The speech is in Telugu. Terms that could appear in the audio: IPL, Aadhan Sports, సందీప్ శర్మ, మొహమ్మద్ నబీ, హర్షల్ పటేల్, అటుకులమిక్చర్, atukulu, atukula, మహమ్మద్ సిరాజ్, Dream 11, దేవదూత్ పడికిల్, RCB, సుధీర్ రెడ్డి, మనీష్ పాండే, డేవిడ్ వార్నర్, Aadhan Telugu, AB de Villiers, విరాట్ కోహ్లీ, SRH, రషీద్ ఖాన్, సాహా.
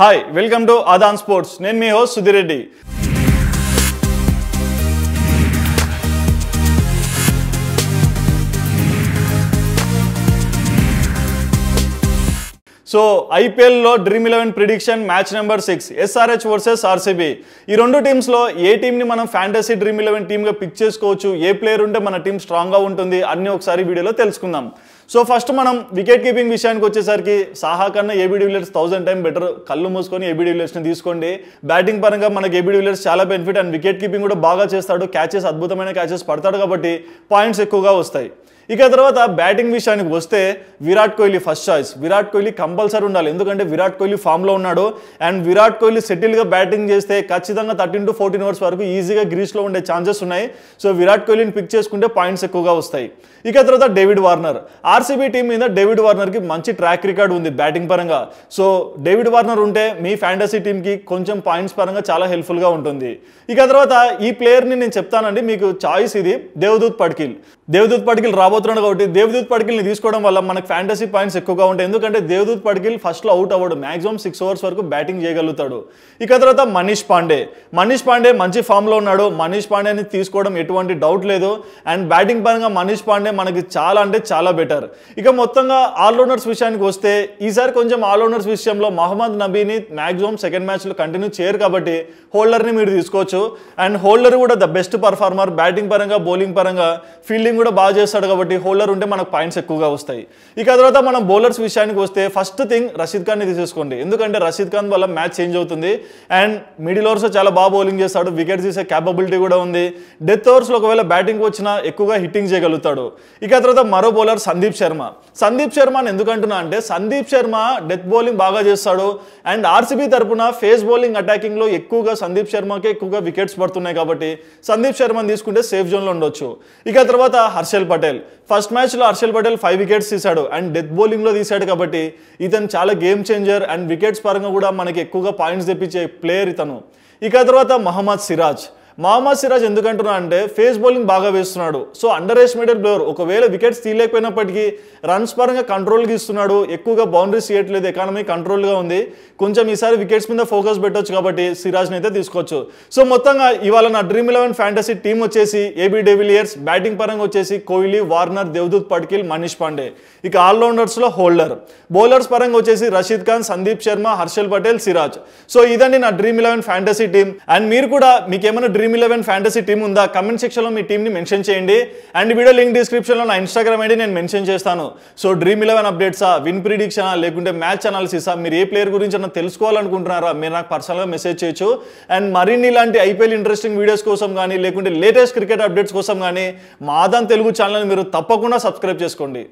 High welcome to Aadhan sports नेनु मी होस्ट सुधीर रेड्डी। సో ఐపీఎల్లో dream 11 prediction match number 6 SRH versus RCB। ఈ రెండు టీమ్స్లో ఏ టీమ్ని మనం ఫ్యాంటసీ డ్రీమ్ 11 టీమ్గా పిక్ చేసుకోవచ్చు, ఏ ప్లేయర్ ఉంటే మన టీం స్ట్రాంగ్గా ఉంటుంది అన్నీ ఒకసారి వీడియోలో తెలుసుకుందాం। సో ఫస్ట్ మనం వికెట్ కీపింగ్ విషయానికి వచ్చేసరికి సాహా కన్నా AB de Villiers 1000 time better. కళ్ళు మూసుకొని AB de Villiers ని తీసుకోండి। బ్యాటింగ్ పరంగా మనకి AB de Villiers చాలా బెనిఫిట్ అండ్ వికెట్ కీపింగ్ కూడా బాగా చేస్తాడు, క్యాచెస్ అద్భుతమైన క్యాచెస్ పడతాడు కాబట్టి పాయింట్స్ ఎక్కువగా వస్తాయి। ఇక తర్వాత బ్యాటింగ్ విషయానికి వస్తే విరాట్ కోహ్లీ first choice, విరాట్ కోహ్లీ compulsory ఉండాలి। ఎందుకంటే విరాట్ కోహ్లీ ఫామ్లో ఉన్నాడు అండ్ విరాట్ కోహ్లీ సెటిల్గా బ్యాటింగ్ చేస్తే ఖచ్చితంగా 13 to 14 అవర్స్ వరకు ఈజీగా గ్రీస్లో ఉండే ఛాన్సెస్ ఉన్నాయి। సో విరాట్ కోహ్లీని పిక్ చేసుకుంటే పాయింట్స్ ఎక్కువగా వస్తాయి। ఇక తర్వాత డేవిడ్ వార్నర్, ఆర్సీబీ టీం మీద డేవిడ్ వార్నర్కి మంచి ట్రాక్ రికార్డ్ ఉంది బ్యాటింగ్ పరంగా। సో డేవిడ్ వార్నర్ ఉంటే మీ ఫ్యాంటసీ టీంకి కొంచెం పాయింట్స్ పరంగా చాలా హెల్ప్ఫుల్గా ఉంటుంది। ఇక తర్వాత ఈ ప్లేయర్ని నేను చెప్తానండి మీకు చాయిస్, ఇది దేవదూత్ పడికిల్। దేవదూత్ పడికిల్ రాబోతున్నాడు కాబట్టి దేవదూత్ పడికిల్ని తీసుకోవడం వల్ల మనకు ఫ్యాంటసీ పాయింట్స్ ఎక్కువగా ఉంటాయి। ఎందుకంటే దేవదూత్ పడికిల్ ఫస్ట్లో అవుట్ అవ్వడు, మాక్సిమం 6 అవర్స్ వరకు బ్యాటింగ్ చేయగలుగుతాడు। ఇక తర్వాత మనీష్ పాండే మంచి ఫామ్లో ఉన్నాడు, మనీష్ పాండేని తీసుకోవడం ఎటువంటి డౌట్ లేదు అండ్ బ్యాటింగ్ పరంగా మనీష్ పాండే మనకి చాలా అంటే చాలా బెటర్। ఇక మొత్తంగా ఆల్రౌండర్స్ విషయానికి వస్తే ఈసారి కొంచెం ఆల్రౌండర్స్ విషయంలో మొహమ్మద్ నబీని మాక్సిమం సెకండ్ మ్యాచ్లో కంటిన్యూ చేయరు కాబట్టి హోల్డర్ని మీరు తీసుకోవచ్చు అండ్ హోల్డర్ కూడా ద బెస్ట్ పర్ఫార్మర్, బ్యాటింగ్ పరంగా బౌలింగ్ పరంగా ఫీల్డింగ్ కూడా బాగా చేస్తాడు కాబట్టి హోల్డర్ ఉంటే మనకు పాయింట్స్ ఎక్కువగా వస్తాయి। ఇక తర్వాత మనం బౌలర్స్ విషయానికి వస్తే ఫస్ట్ థింగ్ రషీద్ ఖాన్ని తీసేసుకోండి, ఎందుకంటే రషీద్ ఖాన్ వల్ల మ్యాచ్ చేంజ్ అవుతుంది అండ్ మిడిల్ ఓవర్స్లో చాలా బాగా బౌలింగ్ చేస్తాడు, వికెట్ తీసే క్యాపబిలిటీ కూడా ఉంది, డెత్ ఓవర్స్లో ఒకవేళ బ్యాటింగ్ వచ్చినా ఎక్కువగా హిట్టింగ్ చేయగలుగుతాడు। ఇక తర్వాత మరో బౌలర్ సందీప్ శర్మని ఎందుకంటున్నా అంటే సందీప్ శర్మ డెత్ బౌలింగ్ బాగా చేస్తాడు అండ్ RCB తరఫున ఫేస్ బౌలింగ్ అటాకింగ్లో ఎక్కువగా సందీప్ శర్మకే ఎక్కువగా వికెట్స్ పడుతున్నాయి కాబట్టి సందీప్ శర్మని తీసుకుంటే సేఫ్ జోన్లో ఉండొచ్చు। ఇక తర్వాత హర్షల్ పటేల్, ఫస్ట్ మ్యాచ్లో హర్షల్ పటేల్ 5 వికెట్స్ తీశాడు అండ్ డెత్ బౌలింగ్లో తీశాడు కాబట్టి ఇతను చాలా గేమ్ చేంజర్ అండ్ వికెట్స్ పరంగా కూడా మనకి ఎక్కువగా పాయింట్స్ తెప్పించే ప్లేయర్ ఇతను। ఇక తర్వాత మహమ్మద్ సిరాజ్ ఎందుకంటున్నా అంటే ఫేస్ బౌలింగ్ బాగా వేస్తున్నాడు, సో అండర్ ఎస్టిమేటెడ్ ప్లేయర్। ఒకవేళ వికెట్స్ తీయలేకపోయినప్పటికీ రన్స్ పరంగా కంట్రోల్గా ఇస్తున్నాడు, ఎక్కువగా బౌండరీస్ చేయట్లేదు, ఎకానమీ కంట్రోల్గా ఉంది, కొంచెం ఈసారి వికెట్స్ మీద ఫోకస్ పెట్టవచ్చు కాబట్టి సిరాజ్ని అయితే తీసుకోవచ్చు। సో మొత్తంగా ఇవాళ నా డ్రీమ్ 11 ఫ్యాంటసీ టీం వచ్చేసి AB de Villiers, బ్యాటింగ్ పరంగా వచ్చేసి కోహ్లీ, వార్నర్, దేవదూత్ పడికిల్, మనీష్ పాండే, ఇక ఆల్రౌండర్స్లో హోల్డర్, బౌలర్స్ పరంగా వచ్చేసి రషీద్ ఖాన్, సందీప్ శర్మ, హర్షల్ పటేల్, సిరాజ్। సో ఇదండి నా డ్రీమ్ 11 ఫ్యాంటసీ టీం అండ్ మీరు కూడా మీకేమైనా డ్రీమ్ 11 ఫ్యాంటసీ టీమ్ ఉందా కమెంట్ సెక్షన్లో మీ టీమ్ని మెన్షన్ చేయండి అండ్ వీడియో లింక్ డిస్క్రిప్షన్లో నా ఇన్స్టాగ్రామ్ ఐడి నేను మెన్షన్ చేస్తాను। సో డ్రీమ్ 11 అప్డేట్సా, విన్ ప్రిడిక్షనా, లేకుంటే మ్యాచ్ అనాలిసిసా, మీరు ఏ ప్లేయర్ గురించి అన్న తెలుసుకోవాలనుకుంటున్నారా మీరు నాకు పర్సనల్గా మెసేజ్ చేయొచ్చు అండ్ మరిన్ని ఇలాంటి IPL ఇంట్రెస్టింగ్ వీడియోస్ కోసం కానీ లేకుంటే లేటెస్ట్ క్రికెట్ అప్డేట్స్ కోసం కానీ మా ఆదాన్ తెలుగు ఛానల్ని మీరు తప్పకుండా సబ్స్క్రైబ్ చేసుకోండి।